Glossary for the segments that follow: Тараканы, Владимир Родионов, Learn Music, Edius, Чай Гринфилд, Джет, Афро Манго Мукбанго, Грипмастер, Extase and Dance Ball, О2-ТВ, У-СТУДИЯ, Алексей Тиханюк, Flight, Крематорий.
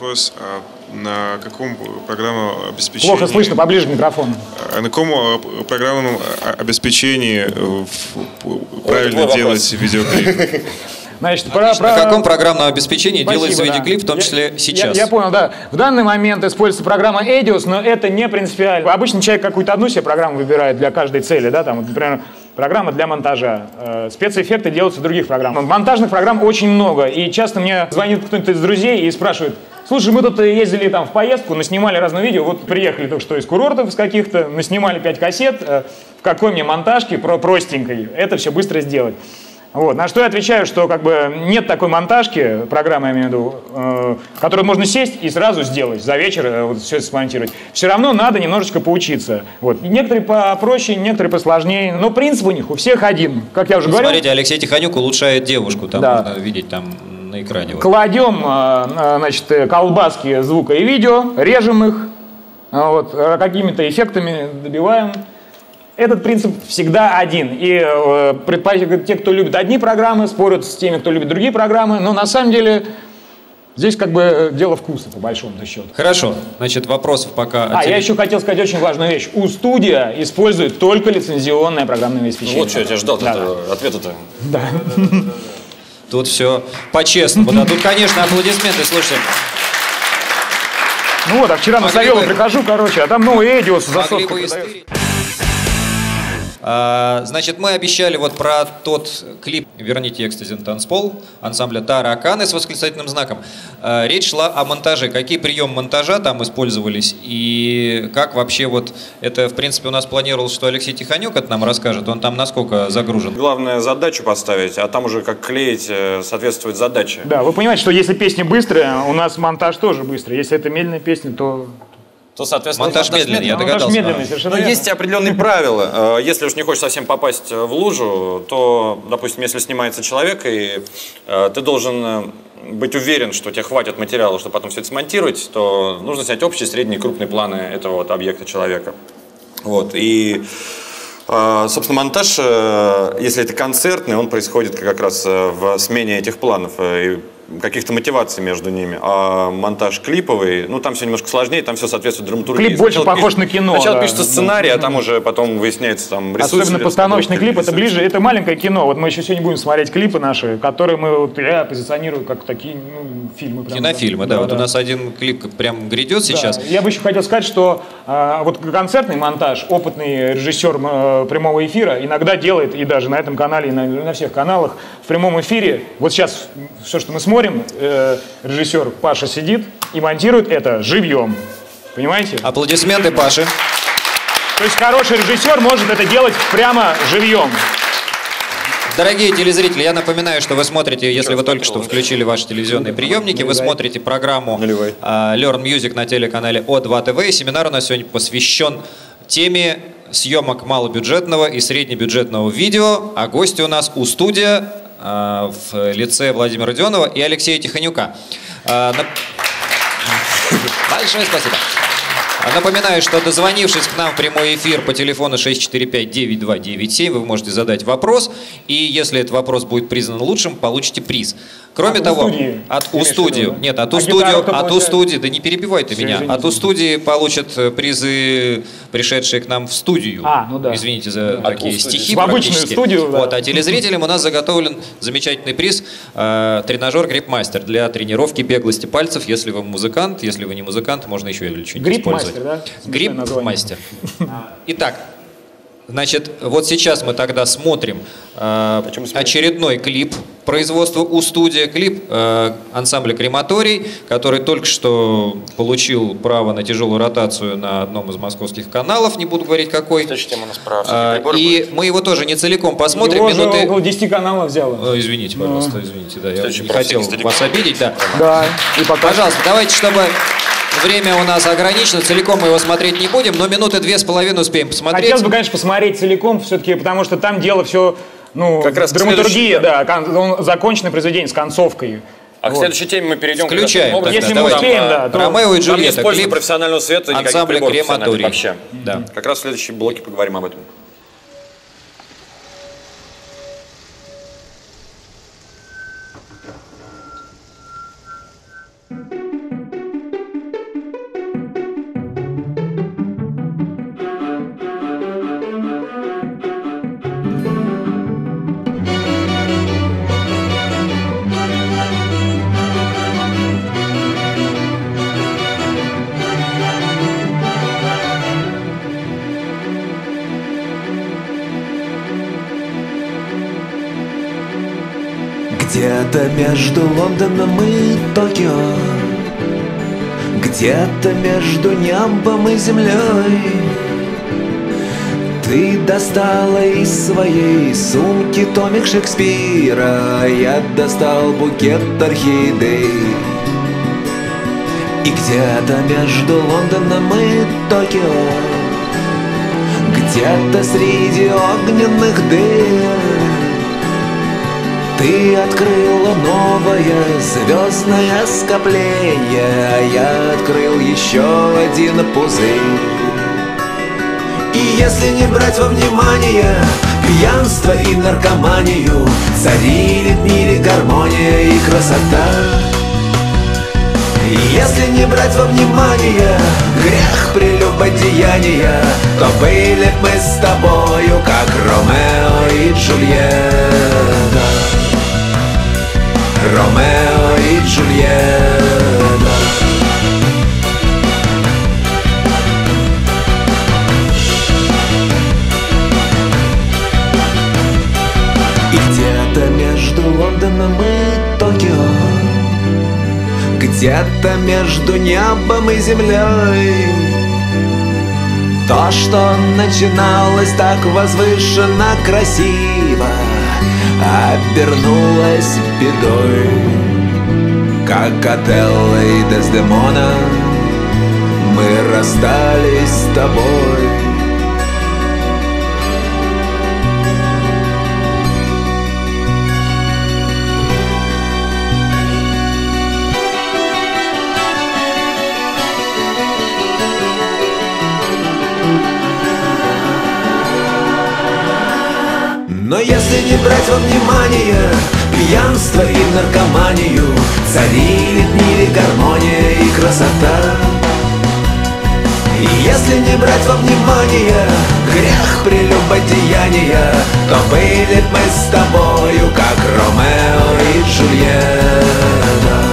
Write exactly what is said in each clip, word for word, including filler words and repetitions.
вопрос, на каком программном обеспечении... Плохо слышно, поближе к микрофону. На каком программном обеспечении правильно делать видеоклип? Значит, про, про... На каком программном обеспечении Спасибо, делается да. видеоклип, в том я, числе сейчас? Я, я понял, да. В данный момент используется программа Edius, но это не принципиально. Обычно человек какую-то одну себе программу выбирает для каждой цели, да, там, вот, например, программа для монтажа. Спецэффекты делаются в других программах. Монтажных программ очень много, и часто мне звонит кто-нибудь из друзей и спрашивает: слушай, мы тут ездили там в поездку, наснимали разные видео, вот приехали только что из курортов из каких-то, наснимали пять кассет, в какой мне монтажке, про простенькой, это все быстро сделать. Вот. На что я отвечаю, что как бы нет такой монтажки, программы я имею в виду, э, которую можно сесть и сразу сделать, за вечер э, вот, все это смонтировать. Все равно надо немножечко поучиться. Вот. Некоторые попроще, некоторые посложнее, но принцип у них у всех один, как я уже говорил. Смотрите, Алексей Тиханюк улучшает девушку, там да. можно видеть там на экране. Вот. Кладем э, значит, колбаски звука и видео, режем их, вот, какими-то эффектами добиваем. Этот принцип всегда один. И э, предпочитают те, кто любит одни программы, спорят с теми, кто любит другие программы. Но на самом деле здесь как бы дело вкуса, по большому счету. Хорошо. Значит, вопросов пока... А, я еще хотел сказать очень важную вещь. У-студия использует только лицензионное программное обеспечение. Вот что я тебя ждал, да. ответа-то. Да. Тут все по-честному. Тут, конечно, аплодисменты, слушайте. Ну вот, а вчера на Савелу прихожу, короче, а там новый Edius за сотку. Значит, мы обещали вот про тот клип «Верните Extase and Dance Ball» ансамбля «Тараканы» с восклицательным знаком. Речь шла о монтаже. Какие приемы монтажа там использовались? И как вообще вот это, в принципе, у нас планировалось, что Алексей Тиханюк это нам расскажет. Он там насколько загружен? Главное задачу поставить, а там уже как клеить соответствует задаче. Да, вы понимаете, что если песня быстрая, у нас монтаж тоже быстрый. Если это медленная песня, то... то, соответственно, монтаж медленный, я догадался. Медленный, но есть определенные правила. Если уж не хочешь совсем попасть в лужу, то, допустим, если снимается человек, и ты должен быть уверен, что тебе хватит материала, чтобы потом все это смонтировать, то нужно снять общие, средние, крупные планы этого вот объекта человека. Вот. И, собственно, монтаж, если это концертный, он происходит как раз в смене этих планов. Каких-то мотиваций между ними. А монтаж клиповый, ну там все немножко сложнее, там все соответствует драматургии. Клип больше похож на кино. Сначала пишется сценарий, а там уже потом выясняется, там рисуется. Особенно постановочный клип, это ближе, это маленькое кино. Вот мы еще сегодня будем смотреть клипы наши, которые мы вот я позиционирую как такие ну, фильмы. Прям, кинофильмы, да. да, да вот да. У нас один клип прям грядет да. сейчас. Я бы еще хотел сказать, что а, вот концертный монтаж, опытный режиссер а, прямого эфира иногда делает, и даже на этом канале, и на, на всех каналах, в прямом эфире, вот сейчас все, что мы смотрим, режиссер Паша сидит и монтирует это живьем. Понимаете? Аплодисменты Паше. То есть хороший режиссер может это делать прямо живьем. Дорогие телезрители, я напоминаю, что вы смотрите, если вы только что включили ваши телевизионные приемники, вы смотрите программу Learn Music на телеканале О два ТВ. Семинар у нас сегодня посвящен теме съемок малобюджетного и среднебюджетного видео. А гости у нас у студии в лице Владимира Родионова и Алексея Тиханюка. Большое спасибо. Напоминаю, что дозвонившись к нам в прямой эфир по телефону шесть четыре пять девять два девять семь, вы можете задать вопрос, и если этот вопрос будет признан лучшим, получите приз. Кроме того, от У-студии, нет, от У-студии, от У-студии, да не перебивай ты меня, от У-студии получат призы, пришедшие к нам в студию. Извините за такие стихи практически. Вот, а телезрителям у нас заготовлен замечательный приз тренажер Грипмастер для тренировки беглости пальцев, если вы музыкант, если вы не музыкант, можно еще или что-нибудь использовать. Да? Грипмастер. Итак, значит, вот сейчас мы тогда смотрим э, очередной клип производства У-студия, клип э, ансамбля «Крематорий», который только что получил право на тяжелую ротацию на одном из московских каналов, не буду говорить какой. Тема у нас прав, э, и будет. Мы его тоже не целиком посмотрим. Его минуты... около десяти каналов взяло. Э, извините, пожалуйста, Но... извините, да, я не хотел вас обидеть. Да. Да. И пока... Пожалуйста, давайте, чтобы... Время у нас ограничено, целиком мы его смотреть не будем, но минуты две с половиной успеем посмотреть. Хотелось бы, конечно, посмотреть целиком все-таки, потому что там дело все, ну, как раз драматургия, да, да законченное произведение с концовкой. А вот. К следующей теме мы перейдем. Включаем. К Если мы успеем, да. То... Ромео и Джульетта, клип профессионального света, ансамбля «Крематорий». Вообще. Да. Как раз в следующем блоке поговорим об этом. Где-то между Лондоном и Токио, где-то между небом и землей, ты достала из своей сумки томик Шекспира, я достал букет орхидей. И где-то между Лондоном и Токио, где-то среди огненных дыр, ты открыла новое звездное скопление, а я открыл еще один пузырь. И если не брать во внимание пьянство и наркоманию, царили в мире гармония и красота. И если не брать во внимание грех прелюбодеяния, то были мы с тобою как Ромео и Джульетта. Ромео и Джульетта. И где-то между Лондоном и Токио, где-то между небом и землей, то, что начиналось так возвышенно красиво, обернулась бедой, как Отелло и Дездемона, мы расстались с тобой. Но если не брать во внимание пьянство и наркоманию, царили в мире гармония и красота. И если не брать во внимание грех прелюбодеяния, то были мы с тобою как Ромео и Джульетта.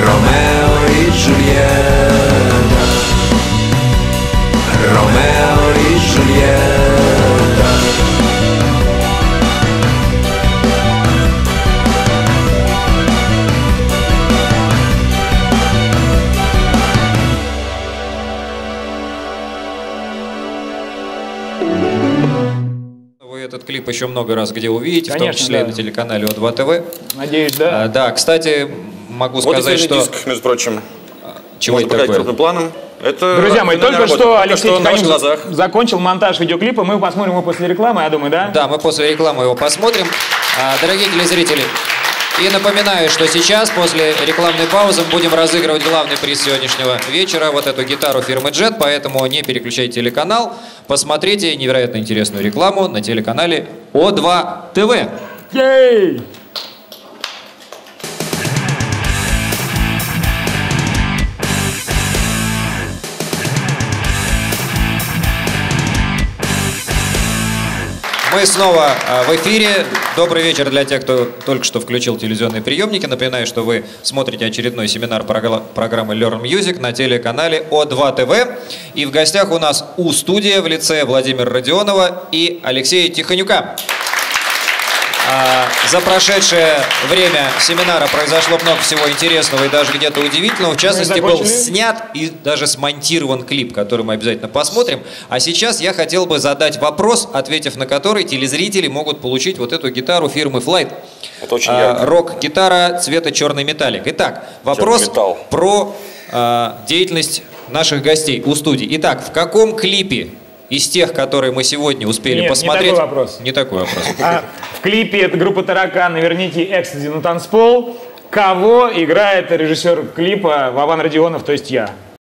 Ромео и Джульетта. Ромео и Джульетта. Вы этот клип еще много раз где увидите, конечно, в том числе да. И на телеканале О два ТВ. Надеюсь, да. А, да, кстати, могу вот сказать, что... диск, между прочим. Чего это такое? Крупным планом. Это друзья мои, только работа. что Алексей Тиханюк закончил монтаж видеоклипа. Мы посмотрим его после рекламы, я думаю, да? Да, мы после рекламы его посмотрим. Дорогие телезрители, и напоминаю, что сейчас, после рекламной паузы, мы будем разыгрывать главный приз сегодняшнего вечера, вот эту гитару фирмы Джет, поэтому не переключайте телеканал, посмотрите невероятно интересную рекламу на телеканале О два ТВ. Ей! Мы снова в эфире. Добрый вечер для тех, кто только что включил телевизионные приемники. Напоминаю, что вы смотрите очередной семинар программы Learn Music на телеканале О два ТВ. И в гостях у нас У-студия в лице Владимира Родионова и Алексея Тиханюка. За прошедшее время семинара произошло много всего интересного и даже где-то удивительного. В частности, был снят и даже смонтирован клип, который мы обязательно посмотрим. А сейчас я хотел бы задать вопрос, ответив на который телезрители могут получить вот эту гитару фирмы Flight. Это очень ярко. Рок-гитара цвета черный металлик. Итак, вопрос про а, деятельность наших гостей у студии. Итак, в каком клипе из тех, которые мы сегодня успели Нет, посмотреть... не такой вопрос. Не такой вопрос. А, в клипе это группа «Тараканы», верните «Extase and Dance Ball». Кого играет режиссер клипа Вован Родионов, то есть я?